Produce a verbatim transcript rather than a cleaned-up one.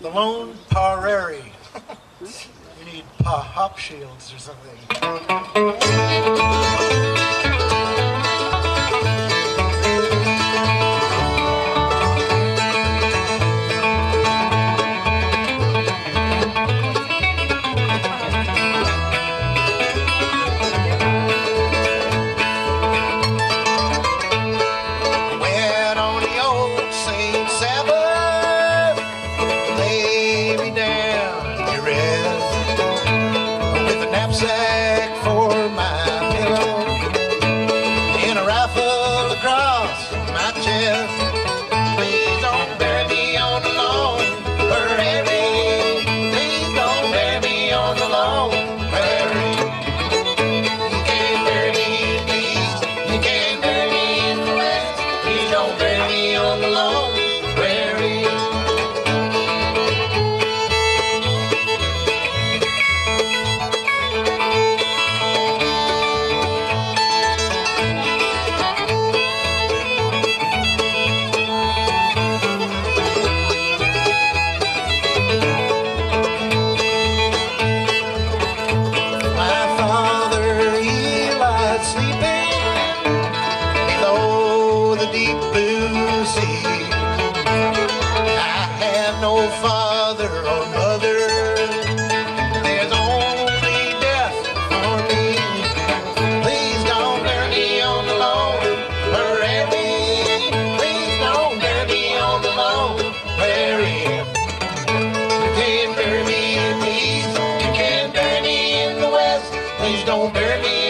The lone pareri. You need pa-hop shields or something. Don't bury me.